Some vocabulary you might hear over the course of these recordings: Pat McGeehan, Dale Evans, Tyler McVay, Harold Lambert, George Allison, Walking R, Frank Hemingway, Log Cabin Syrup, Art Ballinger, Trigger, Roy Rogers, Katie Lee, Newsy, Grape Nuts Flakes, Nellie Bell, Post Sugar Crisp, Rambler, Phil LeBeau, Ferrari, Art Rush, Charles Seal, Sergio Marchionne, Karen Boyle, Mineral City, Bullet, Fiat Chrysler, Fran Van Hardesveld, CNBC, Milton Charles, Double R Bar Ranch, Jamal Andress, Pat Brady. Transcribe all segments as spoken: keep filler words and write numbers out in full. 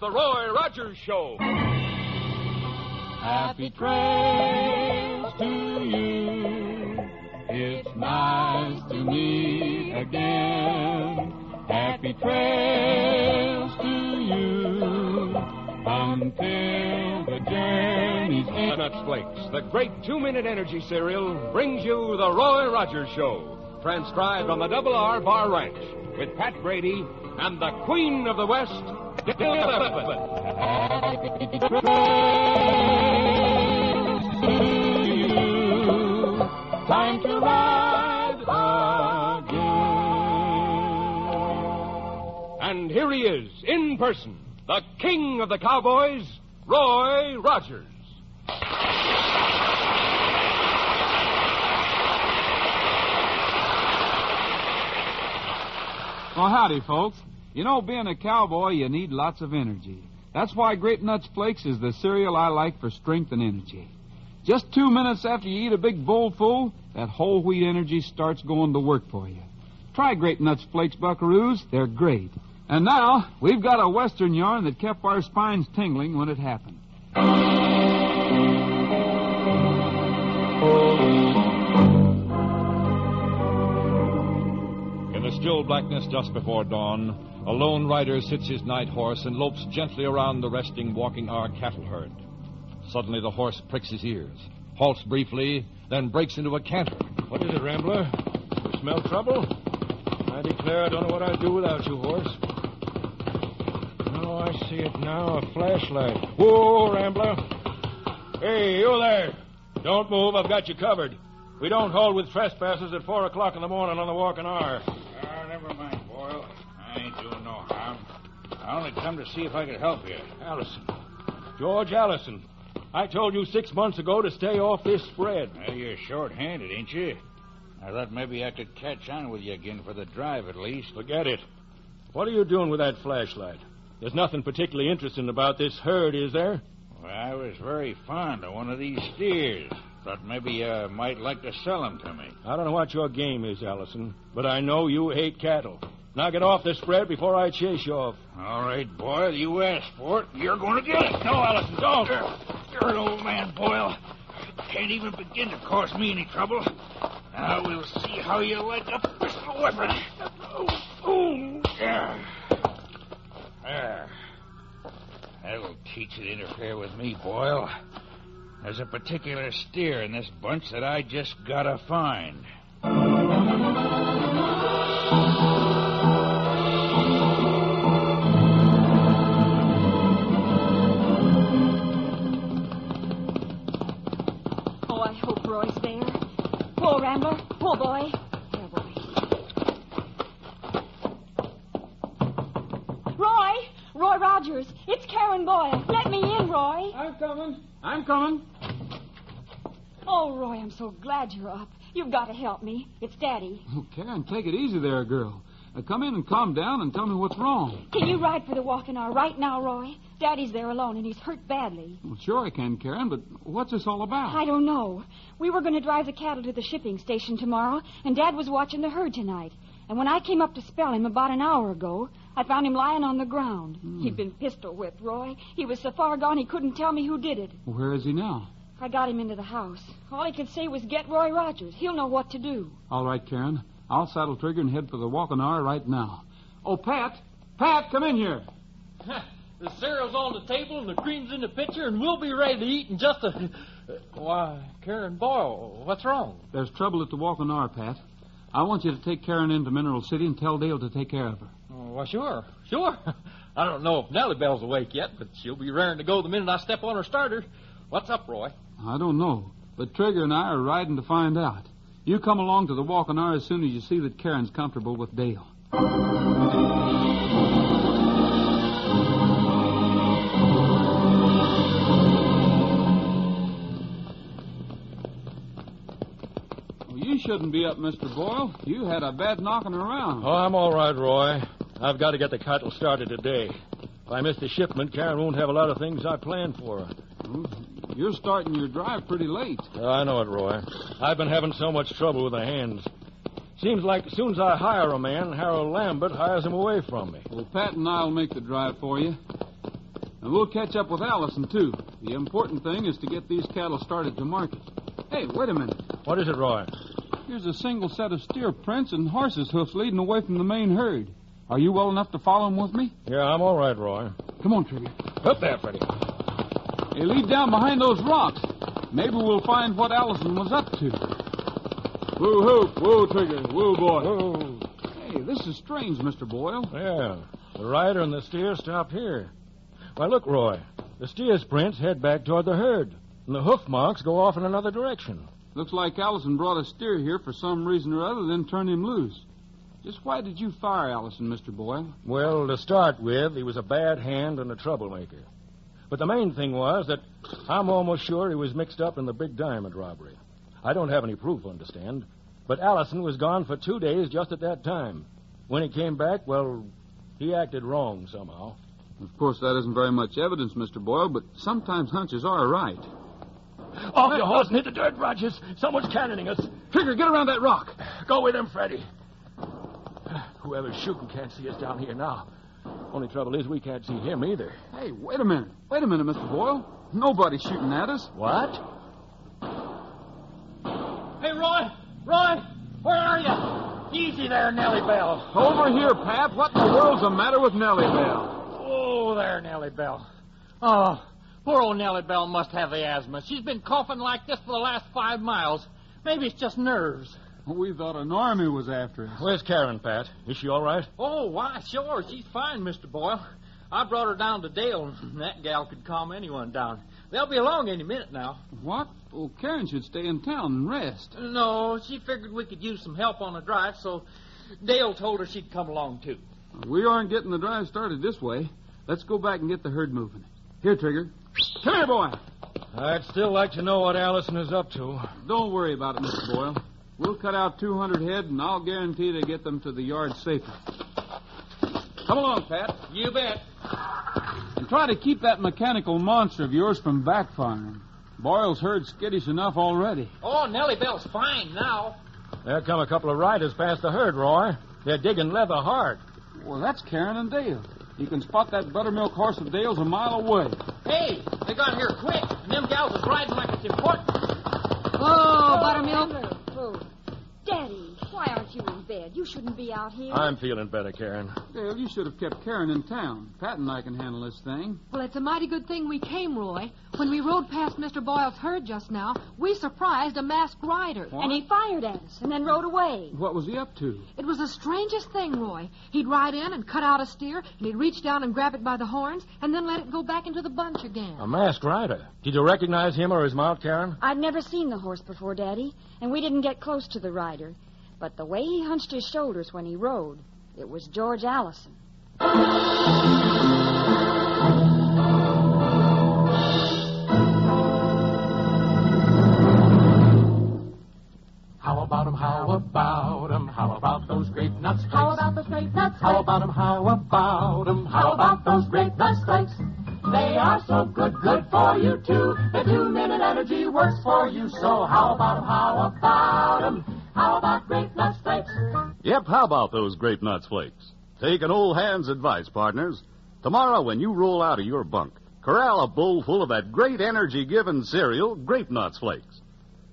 the Roy Rogers Show. Happy trails to you. It's nice to meet again. Happy trails to you. Until the journey's end. Grape Nuts Flakes, the great two-minute energy cereal, brings you the Roy Rogers Show, transcribed on the Double R Bar Ranch with Pat Brady and the Queen of the West, Dale Evans. Time to ride again. And here he is, in person, the king of the cowboys, Roy Rogers. Well, howdy, folks. You know, being a cowboy, you need lots of energy. That's why Grape Nuts Flakes is the cereal I like for strength and energy. Just two minutes after you eat a big bowl full, that whole wheat energy starts going to work for you. Try Grape Nuts Flakes, buckaroos. They're great. And now, we've got a Western yarn that kept our spines tingling when it happened. In the still blackness just before dawn, a lone rider sits his night horse and lopes gently around the resting Walking R cattle herd. Suddenly the horse pricks his ears, halts briefly, then breaks into a canter. What is it, Rambler? You smell trouble? I declare I don't know what I'd do without you, horse. Oh, I see it now, a flashlight. Whoa, Rambler. Hey, you there. Don't move, I've got you covered. We don't hold with trespassers at four o'clock in the morning on the Walking R. Ah, never mind, Boyle. I ain't doing no harm. I only come to see if I could help you. Allison. George Allison. I told you six months ago to stay off this spread. Well, you're short-handed, ain't you? I thought maybe I could catch on with you again for the drive, at least. Forget it. What are you doing with that flashlight? There's nothing particularly interesting about this herd, is there? Well, I was very fond of one of these steers. Thought maybe you uh, might like to sell them to me. I don't know what your game is, Allison, but I know you hate cattle. Now get off this spread before I chase you off. All right, Boyle, you asked for it. You're going to get it. No, Allison, don't. You're, you're an old man, Boyle. Can't even begin to cause me any trouble. Now we'll see how you like a pistol weapon. Ooh, ooh. Yeah. There. That'll teach you to interfere with me, Boyle. There's a particular steer in this bunch that I just gotta find. Roy's there. Poor Rambler. Poor boy. Poor boy. Roy! Roy Rogers. It's Karen Boyle. Let me in, Roy. I'm coming. I'm coming. Oh, Roy, I'm so glad you're up. You've got to help me. It's Daddy. Oh, Karen, take it easy there, girl. Now come in and calm down and tell me what's wrong. Can you ride for the Walking R right now, Roy? Daddy's there alone, and he's hurt badly. Well, sure I can, Karen, but what's this all about? I don't know. We were going to drive the cattle to the shipping station tomorrow, and Dad was watching the herd tonight. And when I came up to spell him about an hour ago, I found him lying on the ground. Hmm. He'd been pistol-whipped, Roy. He was so far gone he couldn't tell me who did it. Where is he now? I got him into the house. All he could say was, get Roy Rogers. He'll know what to do. All right, Karen. I'll saddle Trigger and head for the Walking R right now. Oh, Pat. Pat, come in here. The cereal's on the table and the cream's in the pitcher, and we'll be ready to eat in just a... Why, Karen Boyle, what's wrong? There's trouble at the Walking R, Pat. I want you to take Karen into Mineral City and tell Dale to take care of her. Oh, well, sure, sure. I don't know if Nellie Bell's awake yet, but she'll be raring to go the minute I step on her starter. What's up, Roy? I don't know, but Trigger and I are riding to find out. You come along to the Walking R as soon as you see that Karen's comfortable with Dale. Shouldn't be up, Mister Boyle. You had a bad knocking around. Oh, I'm all right, Roy. I've got to get the cattle started today. If I miss the shipment, Karen won't have a lot of things I planned for her. You're starting your drive pretty late. Oh, I know it, Roy. I've been having so much trouble with the hands. Seems like as soon as I hire a man, Harold Lambert hires him away from me. Well, Pat and I'll make the drive for you. And we'll catch up with Allison, too. The important thing is to get these cattle started to market. Hey, wait a minute. What is it, Roy? Here's a single set of steer prints and horses' hoofs leading away from the main herd. Are you well enough to follow them with me? Yeah, I'm all right, Roy. Come on, Trigger. Up there, Freddy. Hey, lead down behind those rocks. Maybe we'll find what Allison was up to. Woo hoop, woo Trigger, woo boy. Woo. Hey, this is strange, Mister Boyle. Yeah, the rider and the steer stop here. Why, look, Roy, the steer's prints head back toward the herd, and the hoof marks go off in another direction. Looks like Allison brought a steer here for some reason or other, then turned him loose. Just why did you fire Allison, Mister Boyle? Well, to start with, he was a bad hand and a troublemaker. But the main thing was that I'm almost sure he was mixed up in the big diamond robbery. I don't have any proof, understand. But Allison was gone for two days just at that time. When he came back, well, he acted wrong somehow. Of course, that isn't very much evidence, Mister Boyle, but sometimes hunches are right. Off your horse and hit the dirt, Rogers. Someone's cannoning us. Trigger, get around that rock. Go with him, Freddy. Whoever's shooting can't see us down here now. Only trouble is we can't see him either. Hey, wait a minute. Wait a minute, Mister Boyle. Nobody's shooting at us. What? Hey, Roy. Roy, where are you? Easy there, Nellie Bell. Over here, Pat. What in the world's the matter with Nellie Bell? Oh, there, Nellie Bell. Oh, poor old Nellie Bell must have the asthma. She's been coughing like this for the last five miles. Maybe it's just nerves. We thought an army was after us. Where's Karen, Pat? Is she all right? Oh, why, sure. She's fine, Mister Boyle. I brought her down to Dale, and that gal could calm anyone down. They'll be along any minute now. What? Well, Karen should stay in town and rest. No, she figured we could use some help on the drive, so Dale told her she'd come along, too. We aren't getting the drive started this way. Let's go back and get the herd moving. Here, Trigger. Come here, boy. I'd still like to know what Allison is up to. Don't worry about it, Mister Boyle. We'll cut out two hundred head, and I'll guarantee to get them to the yard safely. Come along, Pat. You bet. And try to keep that mechanical monster of yours from backfiring. Boyle's herd skittish enough already. Oh, Nellie Bell's fine now. There come a couple of riders past the herd, Roy. They're digging leather hard. Well, that's Karen and Dale. You can spot that buttermilk horse of Dale's a mile away. Hey, they got here quick, and them gals is riding like it's important. Oh, buttermilk. Daddy, why aren't you in bed? You shouldn't be out here. I'm feeling better, Karen. Dale, you should have kept Karen in town. Pat and I can handle this thing. Well, it's a mighty good thing we came, Roy. When we rode past Mister Boyle's herd just now, we surprised a masked rider. What? And he fired at us and then rode away. What was he up to? It was the strangest thing, Roy. He'd ride in and cut out a steer, and he'd reach down and grab it by the horns, and then let it go back into the bunch again. A masked rider? Did you recognize him or his mount, Karen? I'd never seen the horse before, Daddy, and we didn't get close to the rider. But the way he hunched his shoulders when he rode, it was George Allison. How about him? How about him? How about those grape nuts flakes? How about those grape nuts flakes? How about him? How about him? How about those grape nuts flakes? They are so good, good for you too. The two-minute energy works for you. So how about them? How about them? How about Grape Nuts Flakes? Yep, how about those Grape Nuts Flakes? Take an old hand's advice, partners. Tomorrow when you roll out of your bunk, corral a bowl full of that great energy-giving cereal, Grape Nuts Flakes.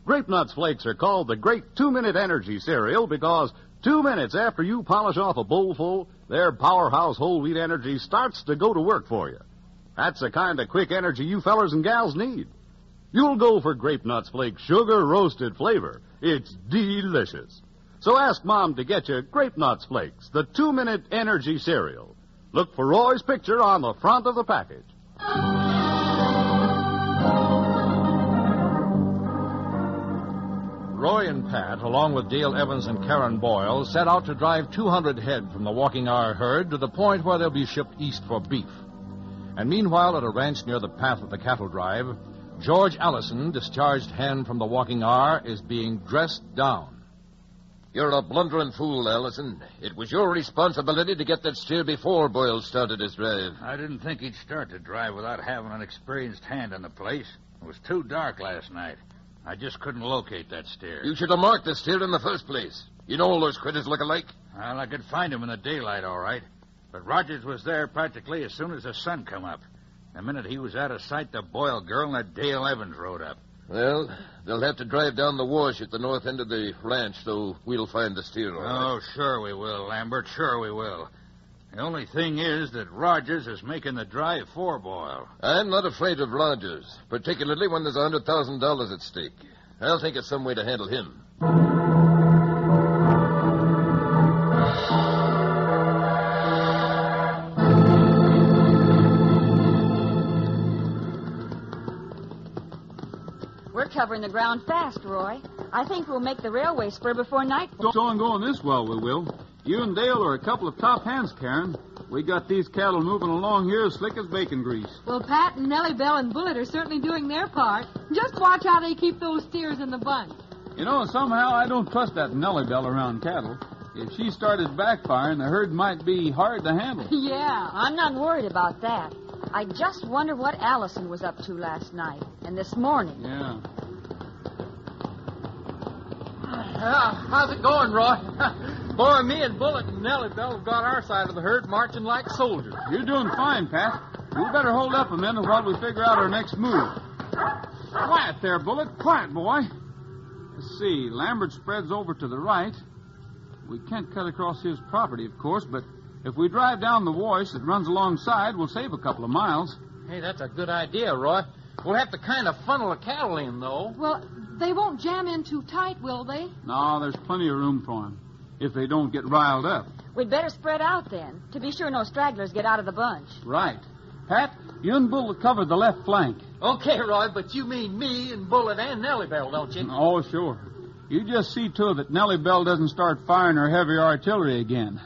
Grape Nuts Flakes are called the great two-minute energy cereal because two minutes after you polish off a bowlful, their powerhouse whole wheat energy starts to go to work for you. That's the kind of quick energy you fellers and gals need. You'll go for Grape Nuts Flakes sugar-roasted flavor. It's delicious. So ask Mom to get you Grape Nuts Flakes, the two-minute energy cereal. Look for Roy's picture on the front of the package. Roy and Pat, along with Dale Evans and Karen Boyle, set out to drive two hundred head from the Walking R herd to the point where they'll be shipped east for beef. And meanwhile, at a ranch near the path of the cattle drive, George Allison, discharged hand from the Walking R, is being dressed down. You're a blundering fool, Allison. It was your responsibility to get that steer before Boyle started his drive. I didn't think he'd start the drive without having an experienced hand in the place. It was too dark last night. I just couldn't locate that steer. You should have marked the steer in the first place. You know all those critters look alike. Well, I could find him in the daylight, all right. But Rogers was there practically as soon as the sun come up. The minute he was out of sight, the Boyle girl and the Dale Evans rode up. Well, they'll have to drive down the wash at the north end of the ranch, so we'll find the steer. All right. Oh, sure we will, Lambert. Sure we will. The only thing is that Rogers is making the drive for Boyle. I'm not afraid of Rogers, particularly when there's one hundred thousand dollars at stake. I'll think of some way to handle him. We're covering the ground fast, Roy. I think we'll make the railway spur before nightfall. So I'm going this well, we will. You and Dale are a couple of top hands, Karen. We got these cattle moving along here as slick as bacon grease. Well, Pat and Nellie Bell and Bullet are certainly doing their part. Just watch how they keep those steers in the bunch. You know, somehow I don't trust that Nellie Bell around cattle. If she started backfiring, the herd might be hard to handle. Yeah, I'm not worried about that. I just wonder what Allison was up to last night and this morning. Yeah. Uh, how's it going, Roy? Boy, me and Bullet and Nellie Bell have got our side of the herd marching like soldiers. You're doing fine, Pat. We better hold up a minute while we figure out our next move. Quiet there, Bullet. Quiet, boy. Let's see. Lambert spreads over to the right. We can't cut across his property, of course, but if we drive down the wash that runs alongside, we'll save a couple of miles. Hey, that's a good idea, Roy. We'll have to kind of funnel the cattle in, though. Well, they won't jam in too tight, will they? No, there's plenty of room for them. If they don't get riled up. We'd better spread out then, to be sure no stragglers get out of the bunch. Right. Pat, you and Bullet cover the left flank. Okay, Roy, but you mean me and Bullet and Nellie Bell, don't you? Oh, sure. You just see to it that Nellie Bell doesn't start firing her heavy artillery again.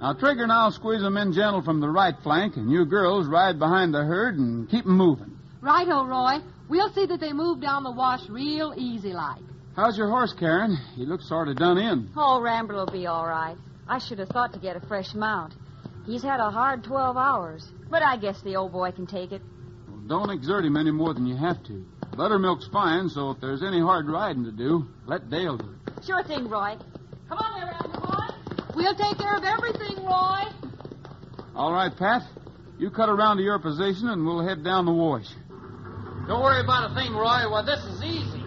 Now, Trigger and I'll squeeze them in gentle from the right flank, and you girls ride behind the herd and keep them moving. Righto, Roy. We'll see that they move down the wash real easy-like. How's your horse, Karen? He looks sort of done in. Oh, Rambler will be all right. I should have thought to get a fresh mount. He's had a hard twelve hours, but I guess the old boy can take it. Well, don't exert him any more than you have to. Buttermilk's fine, so if there's any hard riding to do, let Dale do it. Sure thing, Roy. Come on there, Rambler boy. We'll take care of everything, Roy. All right, Pat. You cut around to your position, and we'll head down the wash. Don't worry about a thing, Roy. Well, this is easy.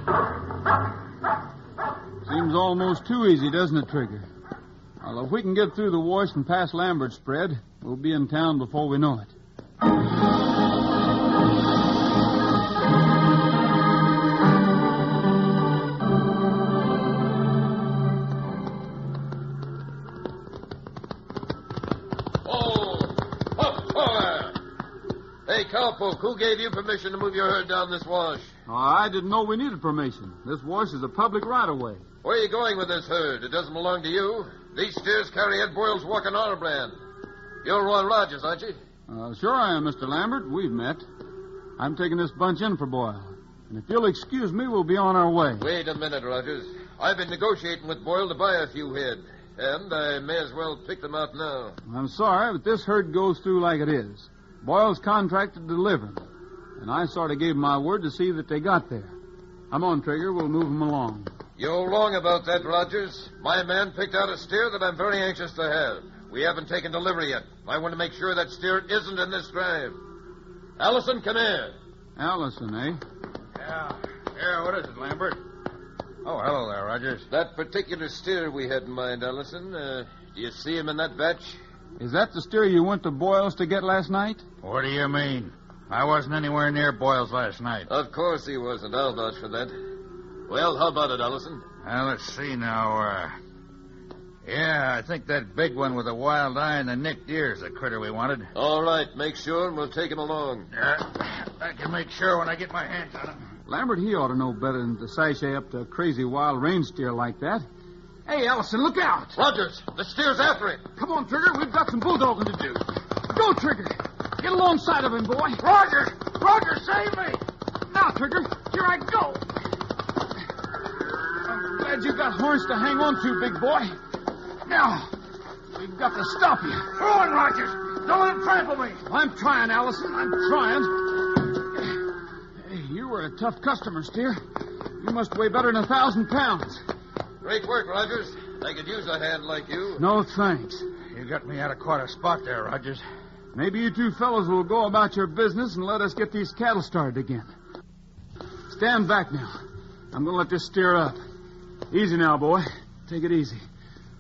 Seems almost too easy, doesn't it, Trigger? Well, if we can get through the wash and past Lambert's spread, we'll be in town before we know it. Oh, oh, oh. Hey, cowpoke, who gave you permission to move your herd down this wash? Oh, I didn't know we needed permission. This wash is a public right-of-way. Where are you going with this herd? It doesn't belong to you. These steers carry Ed Boyle's Walking R brand. You're Roy Rogers, aren't you? Uh, sure I am, Mister Lambert. We've met. I'm taking this bunch in for Boyle. And if you'll excuse me, we'll be on our way. Wait a minute, Rogers. I've been negotiating with Boyle to buy a few head. And I may as well pick them out now. I'm sorry, but this herd goes through like it is. Boyle's contracted to deliver them. And I sort of gave my word to see that they got there. Come on, Trigger. We'll move them along. You're wrong about that, Rogers. My man picked out a steer that I'm very anxious to have. We haven't taken delivery yet. I want to make sure that steer isn't in this drive. Allison, come here. Allison, eh? Yeah. Yeah, what is it, Lambert? Oh, hello there, Rogers. That particular steer we had in mind, Allison. Uh, do you see him in that batch? Is that the steer you went to Boyle's to get last night? What do you mean? I wasn't anywhere near Boyle's last night. Of course he wasn't. I'll vouch for that. Well, how about it, Allison? Well, let's see now. Uh, yeah, I think that big one with the wild eye and the nicked ears, the critter we wanted. All right, make sure and we'll take him along. Uh, I can make sure when I get my hands on him. Lambert, he ought to know better than to sashay up to a crazy wild range steer like that. Hey, Allison, look out! Rogers, the steer's after him. Come on, Trigger, we've got some bulldogging to do. Go, Trigger! Get alongside of him, boy. Roger! Roger, save me! Now, Trigger, here I go. I'm glad you got horns to hang on to, big boy. Now, we've got to stop you. Go on, Rogers. Don't let him trample me. I'm trying, Allison. I'm trying. Hey, you were a tough customer, steer. You must weigh better than a thousand pounds. Great work, Rogers. I could use a hand like you. No, thanks. You got me out of quite a spot there, Rogers. Maybe you two fellows will go about your business and let us get these cattle started again. Stand back now. I'm going to let this steer up. Easy now, boy. Take it easy.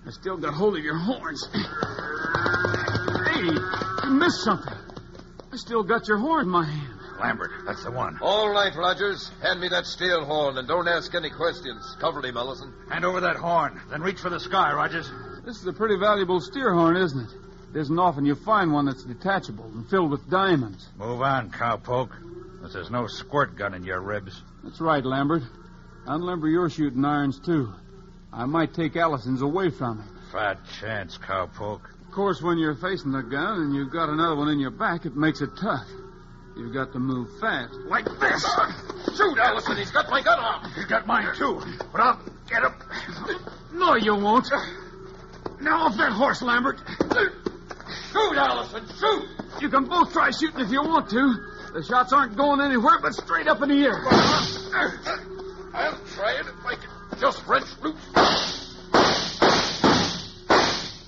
I still got hold of your horns. Hey, you missed something. I still got your horn in my hand. Lambert, that's the one. All right, Rogers. Hand me that steel horn and don't ask any questions. Cover him, Ellison. Hand over that horn. Then reach for the sky, Rogers. This is a pretty valuable steer horn, isn't it? It isn't often you find one that's detachable and filled with diamonds. Move on, cowpoke. This is no squirt gun in your ribs. That's right, Lambert. Unlimber your shooting irons, too. I might take Allison's away from him. Fat chance, cowpoke. Of course, when you're facing the gun and you've got another one in your back, it makes it tough. You've got to move fast. Like this. Shoot, Allison. He's got my gun off. He's got mine, too. But I'll get him. No, you won't. Now off that horse, Lambert. Shoot, Allison. Shoot. You can both try shooting if you want to. The shots aren't going anywhere but straight up in the air. I'll try it if I can just wrench loose.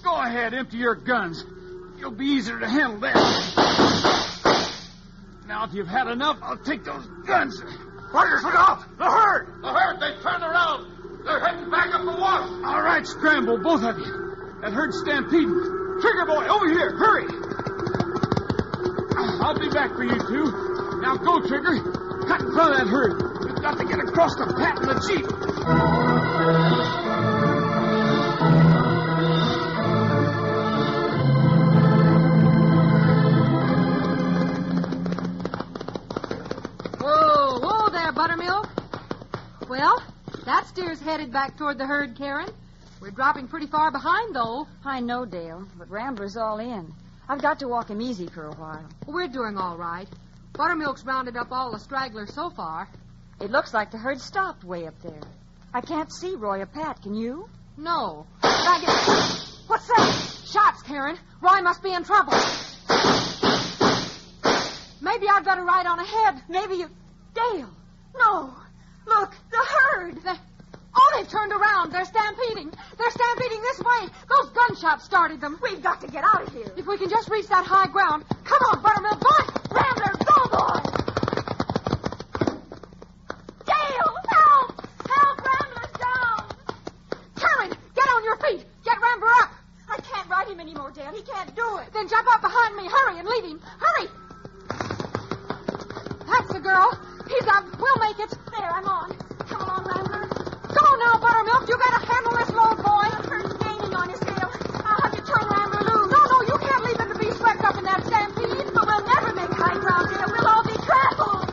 Go ahead, empty your guns. You'll be easier to handle then. Now, if you've had enough, I'll take those guns. Rogers, look out! The herd! The herd, they turned around. They're heading back up the water. All right, scramble, both of you. That herd's stampeding. Trigger boy, over here, hurry! I'll be back for you two. Now go, Trigger. Cut in front of that herd. We've got to get across the Pat and the Jeep. Whoa, whoa there, Buttermilk. Well, that steer's headed back toward the herd, Karen. We're dropping pretty far behind, though. I know, Dale, but Rambler's all in. I've got to walk him easy for a while. We're doing all right. Buttermilk's rounded up all the stragglers so far. It looks like the herd stopped way up there. I can't see Roy or Pat, can you? No. I get... What's that? Shots, Karen. Roy must be in trouble. Maybe I'd better ride on ahead. Maybe you... Dale! No! Look, the herd! The... Oh, they've turned around. They're stampeding. They're stampeding this way. Those gunshots started them. We've got to get out of here. If we can just reach that high ground. Come on, Buttermilk boy. Rambler, go, boy. Dale, help. Help, Rambler's down. Karen, get on your feet. Get Rambler up. I can't ride him anymore, Dale. He can't do it. Then jump up behind me. Hurry and leave him. Hurry. That's the girl. He's up. We'll make it. There, I'm on. Come on, Rambler. Go now, Buttermilk. You gotta handle this load, boy. The herd's gaining on his tail. I'll have to turn Rambler loose. No, no, you can't leave him to be swept up in that stampede. But we'll never make high ground here. We'll all be trampled.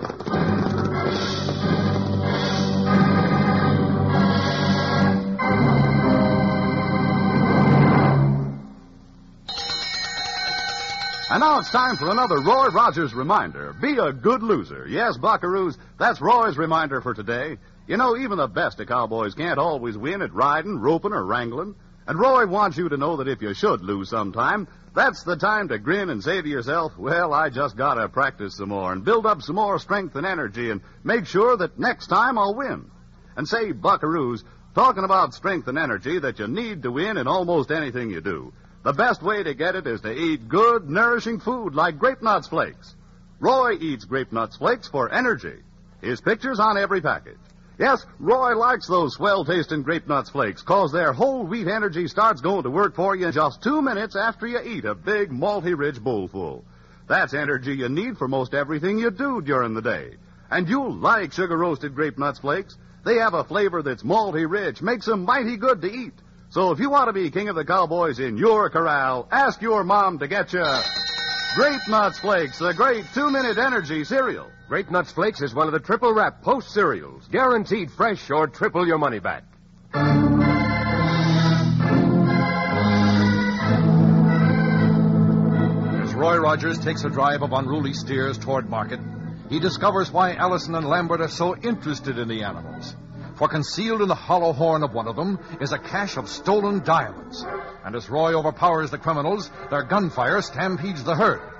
And now it's time for another Roy Rogers reminder. Be a good loser. Yes, buckaroos, that's Roy's reminder for today. You know, even the best of cowboys can't always win at riding, roping, or wrangling. And Roy wants you to know that if you should lose sometime, that's the time to grin and say to yourself, well, I just got to practice some more and build up some more strength and energy and make sure that next time I'll win. And say, buckaroos, talking about strength and energy that you need to win in almost anything you do, the best way to get it is to eat good, nourishing food like Grape Nuts Flakes. Roy eats Grape Nuts Flakes for energy. His picture's on every package. Yes, Roy likes those swell-tasting Grape Nuts Flakes, because their whole wheat energy starts going to work for you in just two minutes after you eat a big, malty-rich bowlful. That's energy you need for most everything you do during the day. And you'll like sugar-roasted Grape Nuts Flakes. They have a flavor that's malty-rich, makes them mighty good to eat. So if you want to be king of the cowboys in your corral, ask your mom to get you Grape Nuts Flakes, a great two-minute energy cereal. Grape Nuts Flakes is one of the triple wrap Post cereals. Guaranteed fresh or triple your money back. As Roy Rogers takes a drive of unruly steers toward market, he discovers why Allison and Lambert are so interested in the animals. For concealed in the hollow horn of one of them is a cache of stolen diamonds. And as Roy overpowers the criminals, their gunfire stampedes the herd.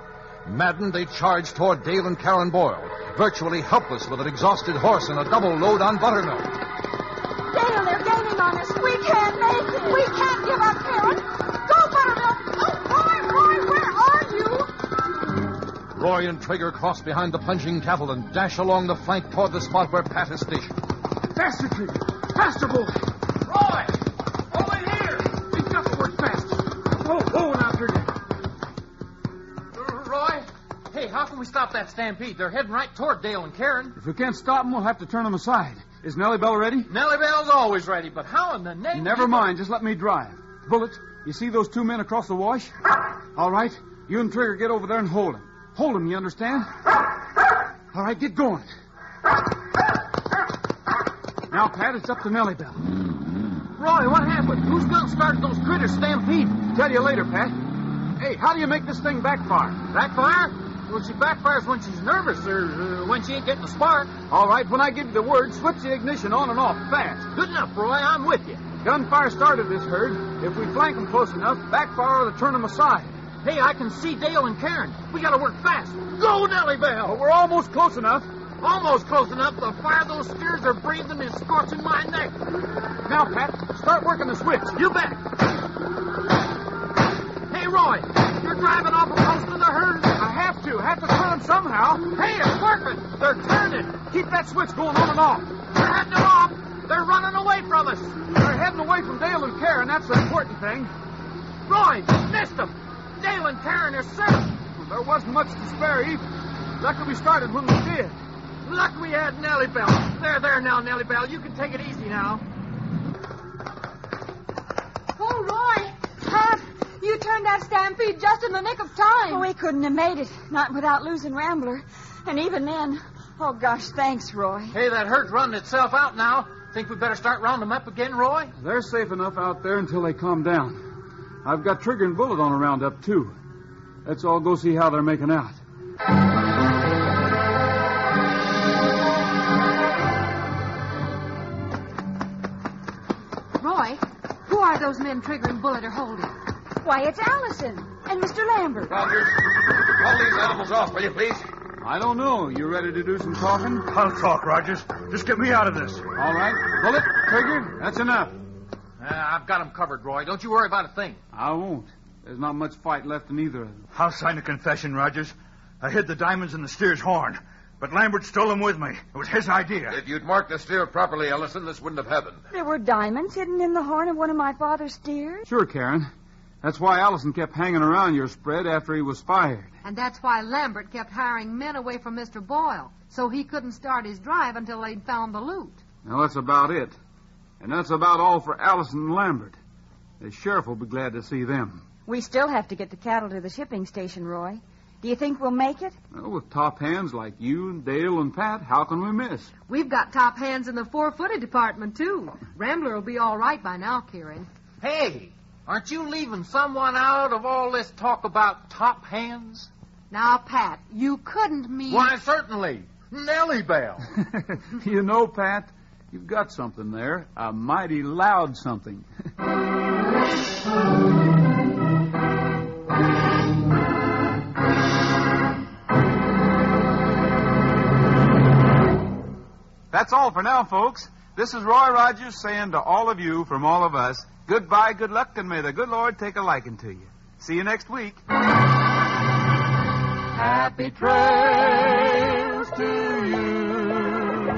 Maddened, they charge toward Dale and Karen Boyle, virtually helpless with an exhausted horse and a double load on Buttermilk. Dale, they're gaining on us. We can't make it. We can't give up, Karen. Go, Buttermilk. Oh, Roy, Roy, where are you? Roy and Trigger cross behind the plunging cattle and dash along the flank toward the spot where Pat is stationed. Faster, Trigger! Faster, boy! Roy! Over here! We've got to work fast. Whoa, whoa, now, Trigger. Roy? Hey, how can we stop that stampede? They're heading right toward Dale and Karen. If we can't stop them, we'll have to turn them aside. Is Nellie Bell ready? Nellie Bell's always ready, but how in the name... Never mind, just let me drive. Bullet, you see those two men across the wash? All right, you and Trigger get over there and hold them. Hold them, you understand? All right, get going. Now, Pat, it's up to Nellie Bell. Roy, what happened? Whose gun started those critters stampede? Tell you later, Pat. Hey, how do you make this thing backfire? Backfire? Well, she backfires when she's nervous or uh, when she ain't getting a spark. All right, when I give you the word, switch the ignition on and off fast. Good enough, Roy. I'm with you. Gunfire started this herd. If we flank them close enough, backfire or turn them aside. Hey, I can see Dale and Karen. We got to work fast. Go, Nellie Bell! Well, we're almost close enough. Almost close enough. The fire those steers are breathing is scorching my neck. Now, Pat, start working the switch. You bet. Hey, Roy, you're driving off close to the herd. I have to. Have to turn them somehow. Hey, it's working. They're turning. Keep that switch going on and off. They're heading it off. They're running away from us. They're heading away from Dale and Karen. That's the important thing. Roy, missed them. Dale and Karen are certain. There wasn't much to spare either. Lucky we started when we did. Lucky we had Nellie Bell. There, there now, Nellie Bell. You can take it easy now. Oh, Roy. Pat, you turned that stampede just in the nick of time. Oh, we couldn't have made it. Not without losing Rambler. And even then... Oh, gosh, thanks, Roy. Hey, that herd's running itself out now. Think we better start rounding them up again, Roy? They're safe enough out there until they calm down. I've got Trigger and Bullet on a roundup, too. Let's all go see how they're making out. Roy, who are those men Trigger and Bullet are holding? Why, it's Allison and Mister Lambert. Rogers, call these animals off, will you, please? I don't know. You ready to do some talking? I'll talk, Rogers. Just get me out of this. All right. Bullet, Trigger, that's enough. Uh, I've got them covered, Roy. Don't you worry about a thing. I won't. There's not much fight left in either of them. I'll sign a confession, Rogers. I hid the diamonds in the steer's horn, but Lambert stole them with me. It was his idea. If you'd marked the steer properly, Ellison, this wouldn't have happened. There were diamonds hidden in the horn of one of my father's steers? Sure, Karen. That's why Allison kept hanging around your spread after he was fired. And that's why Lambert kept hiring men away from Mister Boyle, so he couldn't start his drive until they'd found the loot. Now, that's about it. And that's about all for Allison and Lambert. The sheriff will be glad to see them. We still have to get the cattle to the shipping station, Roy. Do you think we'll make it? Well, with top hands like you and Dale and Pat, how can we miss? We've got top hands in the four-footed department, too. Rambler will be all right by now, Karen. Hey! Aren't you leaving someone out of all this talk about top hands? Now, Pat, you couldn't mean... Why, certainly. Nellie Bell. You know, Pat, you've got something there. A mighty loud something. That's all for now, folks. This is Roy Rogers saying to all of you from all of us... Goodbye, good luck, and may the good Lord take a liking to you. See you next week. Happy trails to you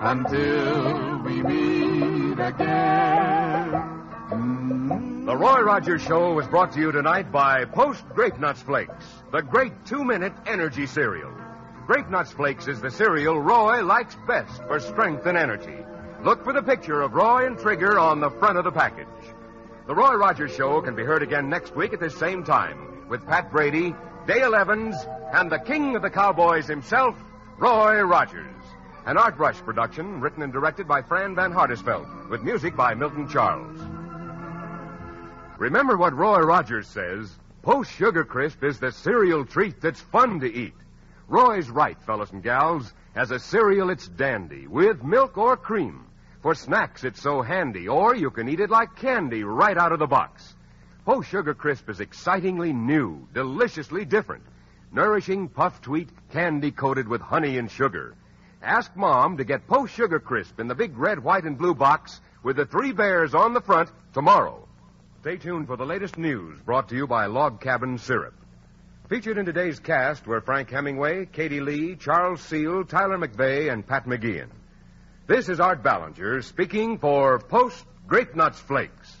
until we meet again. Mm-hmm. The Roy Rogers Show was brought to you tonight by Post Grape Nuts Flakes, the great two-minute energy cereal. Grape Nuts Flakes is the cereal Roy likes best for strength and energy. Look for the picture of Roy and Trigger on the front of the package. The Roy Rogers Show can be heard again next week at this same time with Pat Brady, Dale Evans, and the king of the cowboys himself, Roy Rogers. An Art Rush production written and directed by Fran Van Hardesveld with music by Milton Charles. Remember what Roy Rogers says, Post Sugar Crisp is the cereal treat that's fun to eat. Roy's right, fellas and gals. As a cereal, it's dandy with milk or cream. For snacks, it's so handy, or you can eat it like candy right out of the box. Post Sugar Crisp is excitingly new, deliciously different. Nourishing puffed wheat candy coated with honey and sugar. Ask Mom to get Post Sugar Crisp in the big red, white, and blue box with the three bears on the front tomorrow. Stay tuned for the latest news brought to you by Log Cabin Syrup. Featured in today's cast were Frank Hemingway, Katie Lee, Charles Seal, Tyler McVay, and Pat McGeehan. This is Art Ballinger speaking for Post Grape Nuts Flakes.